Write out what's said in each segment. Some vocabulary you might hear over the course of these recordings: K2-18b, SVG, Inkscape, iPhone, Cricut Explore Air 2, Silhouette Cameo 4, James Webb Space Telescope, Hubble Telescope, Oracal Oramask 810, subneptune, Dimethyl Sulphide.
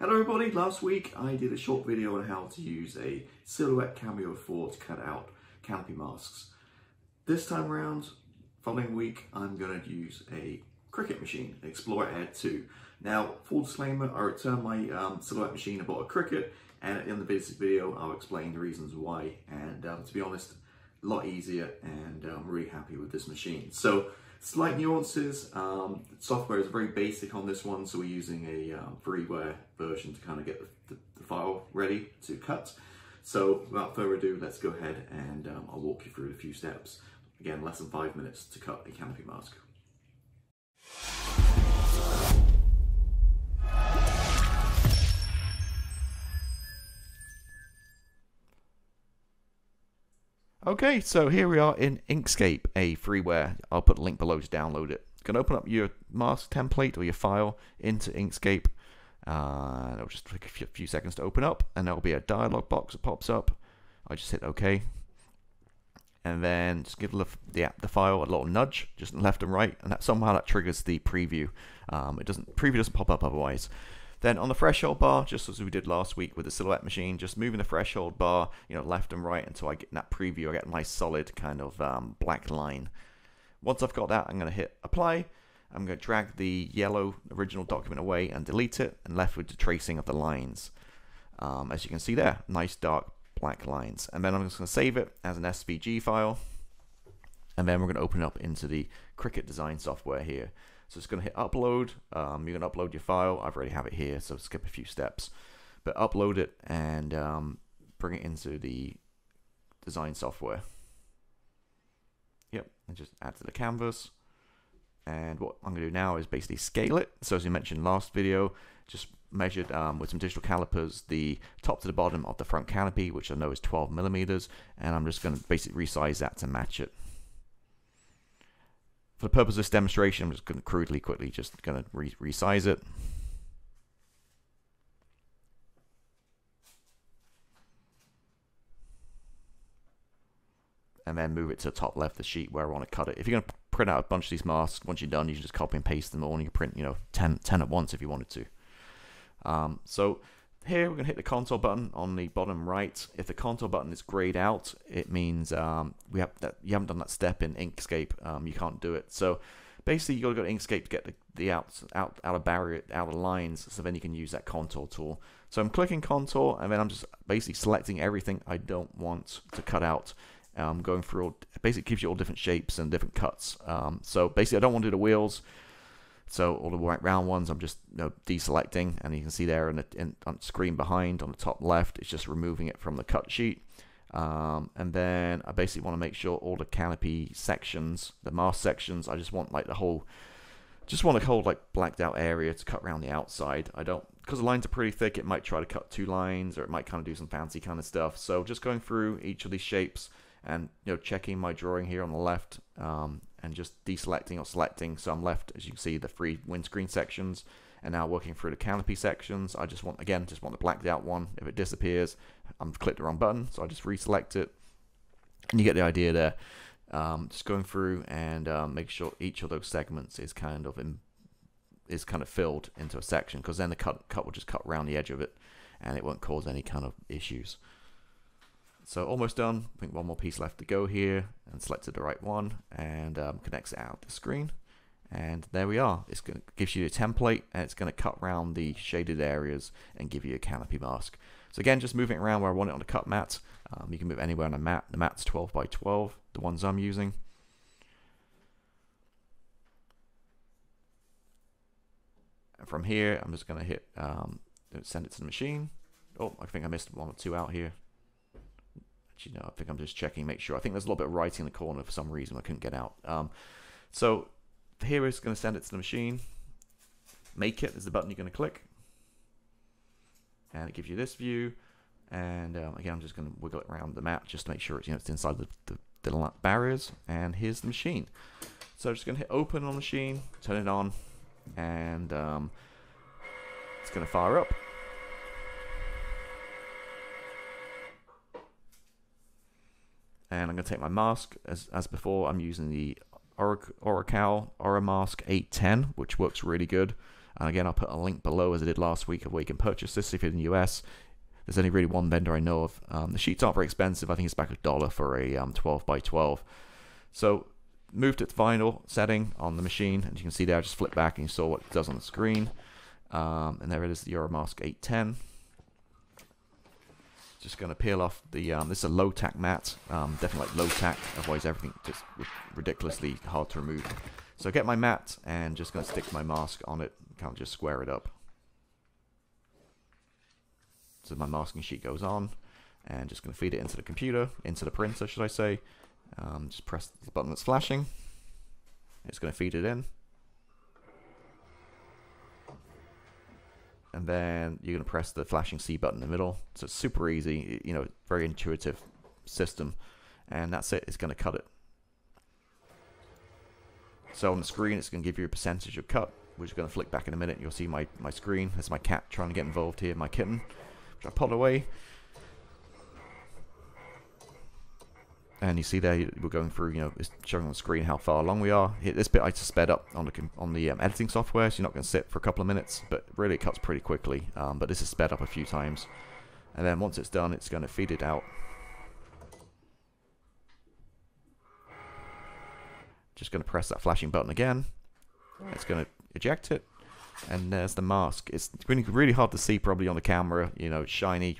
Hello everybody, last week I did a short video on how to use a Silhouette Cameo 4 to cut out canopy masks. This time around, following week, I'm going to use a Cricut machine, Explore Air 2. Now, full disclaimer, I returned my Silhouette machine, I bought a Cricut, and in the video I'll explain the reasons why, and to be honest, a lot easier, and I'm really happy with this machine. So, slight nuances, software is very basic on this one, so we're using a freeware version to kind of get the file ready to cut. So without further ado, let's go ahead and I'll walk you through a few steps. Again, less than 5 minutes to cut a canopy mask. Okay, so here we are in Inkscape, a freeware. I'll put a link below to download it. You can open up your mask template or your file into Inkscape. It'll just take a few seconds to open up, and there'll be a dialog box that pops up. I just hit OK, and then just give the file a little nudge, just left and right, and that somehow that triggers the preview. Preview doesn't pop up otherwise. Then on the threshold bar, just as we did last week with the Silhouette machine, just moving the threshold bar, you know, left and right until I get in that preview. I get a nice solid kind of black line. Once I've got that, I'm going to hit apply. I'm going to drag the yellow original document away and delete it, and left with the tracing of the lines. As you can see there, nice dark black lines. And then I'm just going to save it as an SVG file. And then we're going to open up into the Cricut design software here. So it's going to hit upload. You're going to upload your file. I've already have it here, so skip a few steps. But upload it and bring it into the design software. Yep, and just add to the canvas. And what I'm going to do now is basically scale it. So as we mentioned last video, just measured with some digital calipers the top to the bottom of the front canopy, which I know is 12 millimeters. And I'm just going to basically resize that to match it. For the purpose of this demonstration, I'm just going to resize it. And then move it to the top left of the sheet where I want to cut it. If you're going to print out a bunch of these masks, once you're done, you can just copy and paste them all, and you can print, you know, 10 at once if you wanted to. So here we're going to hit the contour button on the bottom right. If the contour button is grayed out, it means you haven't done that step in Inkscape. You can't do it. So basically, you've got to go to Inkscape to get the outer lines. So then you can use that contour tool. So I'm clicking contour, and then I'm just basically selecting everything I don't want to cut out. Going through all, basically gives you all different shapes and different cuts. So basically, I don't want to do the wheels. So all the round ones, I'm just deselecting, and you can see there on the screen behind on the top left, it's just removing it from the cut sheet. And then I basically want to make sure all the canopy sections, the mask sections, I just want like the whole, just want a whole like blacked out area to cut around the outside. I don't, because the lines are pretty thick, it might try to cut two lines, or it might kind of do some fancy kind of stuff. So just going through each of these shapes and checking my drawing here on the left. And just deselecting or selecting, so I'm left, as you can see, the three windscreen sections, and now working through the canopy sections. I just want, again, just want the blacked out one. If it disappears, I've clicked the wrong button, so I just reselect it, and you get the idea there. Just going through and make sure each of those segments is kind of filled into a section, because then the cut will just cut around the edge of it, and it won't cause any kind of issues. So almost done. I think one more piece left to go here, and selected the right one, and connects it out the screen, and there we are. It's going to gives you a template, and it's going to cut around the shaded areas and give you a canopy mask. So again, just moving it around where I want it on the cut mat. You can move anywhere on a mat. The mat's 12 by 12, the ones I'm using. And from here, I'm just going to hit send it to the machine. Oh, I think I missed one or two out here. I think I'm just checking, make sure. I think there's a little bit of writing in the corner for some reason I couldn't get out. So here it's going to send it to the machine. Make it is the button you're going to click, and it gives you this view. And again, I'm just going to wiggle it around the map just to make sure it's it's inside the barriers. And here's the machine. So I'm just going to hit open on the machine, turn it on, and it's going to fire up. And I'm going to take my mask, as before, I'm using the Oracal Oramask 810, which works really good. And again, I'll put a link below, as I did last week, of where you can purchase this if you're in the US. There's only really one vendor I know of. The sheets aren't very expensive. I think it's back $1 for a 12 by 12. So moved to the final setting on the machine, and you can see there, I just flip back and you saw what it does on the screen. And there it is, the Oramask 810. Just going to peel off the, this is a low tack mat, definitely like low tack, otherwise everything just ridiculously hard to remove. So get my mat and just going to stick my mask on it, kind of just square it up. So my masking sheet goes on, and just going to feed it into the computer, into the printer should I say. Just press the button that's flashing, it's going to feed it in. And then you're going to press the flashing C button in the middle. So it's super easy, you know, very intuitive system. And that's it, it's going to cut it. So on the screen, it's going to give you a percentage of cut, which is going to flick back in a minute. You'll see my screen. That's my cat trying to get involved here, my kitten, which I pot away. And you see there, we're going through, you know, it's showing on the screen how far along we are. Here, this bit I just sped up on the editing software, so you're not going to sit for a couple of minutes, but really it cuts pretty quickly. But this is sped up a few times. And then once it's done, it's going to feed it out. Just going to press that flashing button again. It's going to eject it. And there's the mask. It's really hard to see probably on the camera, you know, it's shiny,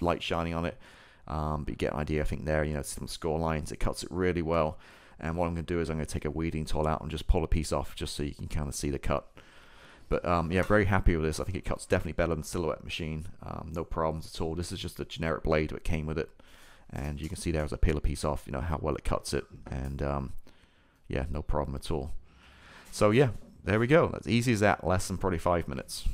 light shining on it. But you get an idea, I think, there, you know, some score lines, it cuts it really well. And what I'm going to do is I'm going to take a weeding tool out and just pull a piece off just so you can kind of see the cut. But yeah, very happy with this. I think it cuts definitely better than Silhouette machine. No problems at all. This is just a generic blade that came with it. And you can see there as I peel a piece off, you know, how well it cuts it. And yeah, no problem at all. So yeah, there we go. That's easy as that, less than probably 5 minutes.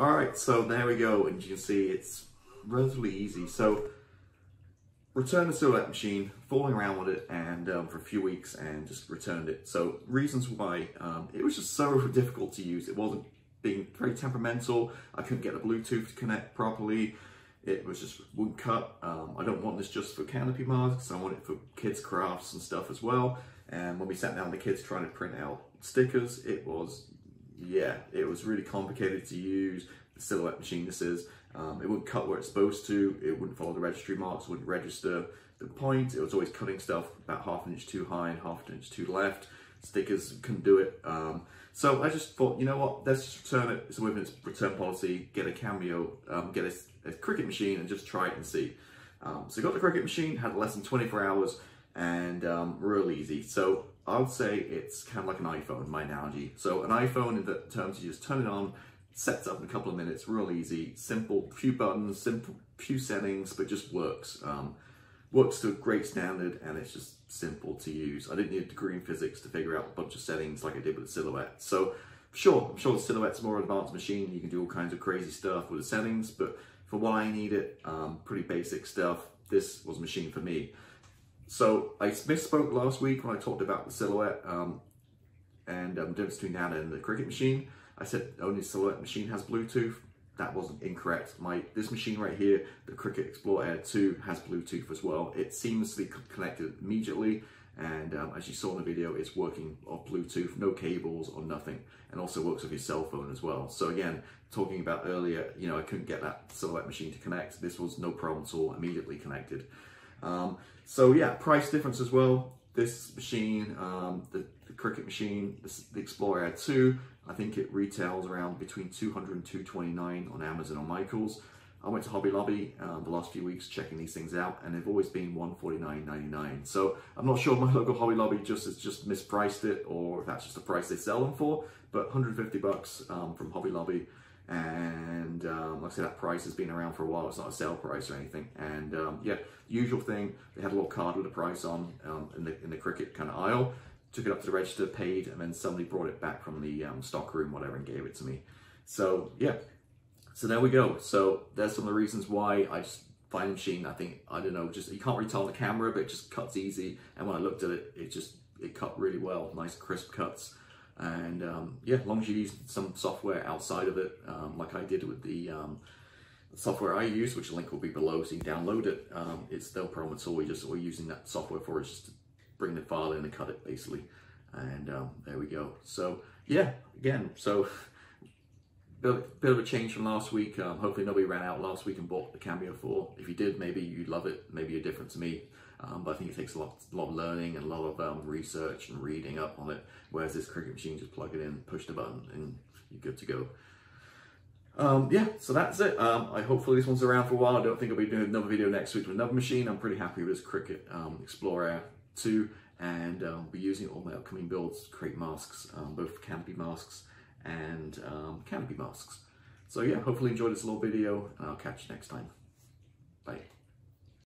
All right, so there we go. And you can see it's relatively easy. So returned the Silhouette machine, fooling around with it, and for a few weeks, and just returned it. So reasons why, it was just so difficult to use. It wasn't being very temperamental. I couldn't get the Bluetooth to connect properly. It was just wouldn't cut. I don't want this just for canopy masks. I want it for kids crafts and stuff as well. And when we sat down with the kids trying to print out stickers, it was, yeah, it was really complicated to use. The Silhouette machine this is. It wouldn't cut where it's supposed to, it wouldn't follow the registry marks, wouldn't register the point, it was always cutting stuff about half an inch too high and half an inch too left, stickers couldn't do it. So I just thought, you know what, let's just return it, so within its return policy, get a Cameo, get a Cricut machine and just try it and see. So I got the Cricut machine, had less than 24 hours, and real easy. So I would say it's kind of like an iPhone, in my analogy. So an iPhone in the terms you just turn it on, sets up in a couple of minutes, real easy, simple, few buttons, simple, few settings, but just works. Works to a great standard, and it's just simple to use. I didn't need a degree in physics to figure out a bunch of settings like I did with the Silhouette. So sure, I'm sure the Silhouette's a more advanced machine, you can do all kinds of crazy stuff with the settings, but for what I needed, pretty basic stuff, this was a machine for me. So I misspoke last week when I talked about the Silhouette, and the difference between that and the Cricut machine. I said only Silhouette machine has Bluetooth. That wasn't incorrect. This machine right here, the Cricut Explore Air 2, has Bluetooth as well. It seamlessly connected immediately, and as you saw in the video, it's working off Bluetooth, no cables or nothing, and also works with your cell phone as well. So again, talking about earlier, you know, I couldn't get that Silhouette machine to connect. This was no problem at all, immediately connected. So yeah, price difference as well. This machine, the Cricut machine, the Explore Air 2, I think it retails around between $200 and $229 on Amazon or Michaels. I went to Hobby Lobby the last few weeks checking these things out, and they've always been $149.99. So I'm not sure my local Hobby Lobby has just mispriced it, or if that's just the price they sell them for, but 150 bucks from Hobby Lobby. And like I said, that price has been around for a while. It's not a sale price or anything. And yeah, usual thing, they had a little card with a price on in the Cricut kind of aisle. Took it up to the register, paid, and then somebody brought it back from the stock room, whatever, and gave it to me. So yeah, so there we go. So there's some of the reasons why I just find the machine, I think, I don't know, just you can't really tell on the camera, but it just cuts easy. And when I looked at it, it cut really well, nice crisp cuts. And yeah, as long as you use some software outside of it, like I did with the software I use, which the link will be below, so you can download it. It's no problem at all. We're using that software for it, just to bring the file in and cut it basically. And there we go. So yeah, again, so bit of a change from last week. Hopefully nobody ran out last week and bought the Cameo 4. If you did, maybe you love it, maybe you're different to me. But I think it takes a lot of learning and a lot of research and reading up on it. Whereas this Cricut machine, just plug it in, push the button, and you're good to go. Yeah, so that's it. Hopefully this one's around for a while. I don't think I'll be doing another video next week with another machine. I'm pretty happy with this Cricut Explore Air 2, and I'll be using all my upcoming builds to create masks, both canopy masks and canopy masks. So yeah, hopefully you enjoyed this little video, and I'll catch you next time. Bye.